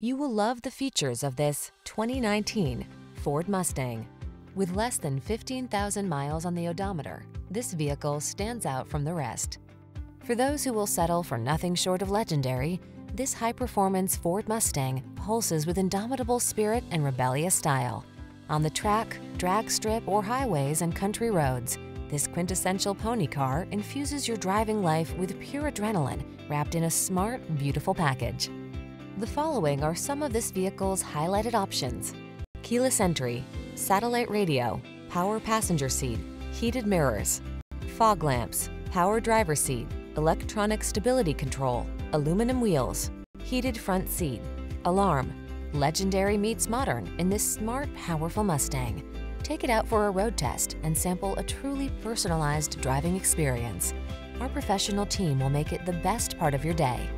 You will love the features of this 2019 Ford Mustang. With less than 15,000 miles on the odometer, this vehicle stands out from the rest. For those who will settle for nothing short of legendary, this high-performance Ford Mustang pulses with indomitable spirit and rebellious style. On the track, drag strip, or highways and country roads, this quintessential pony car infuses your driving life with pure adrenaline wrapped in a smart, beautiful package. The following are some of this vehicle's highlighted options: keyless entry, satellite radio, power passenger seat, heated mirrors, fog lamps, power driver seat, electronic stability control, aluminum wheels, heated front seat, alarm. Legendary meets modern in this smart, powerful Mustang. Take it out for a road test and sample a truly personalized driving experience. Our professional team will make it the best part of your day.